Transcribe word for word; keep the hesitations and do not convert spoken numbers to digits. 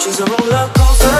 She's a roller coaster.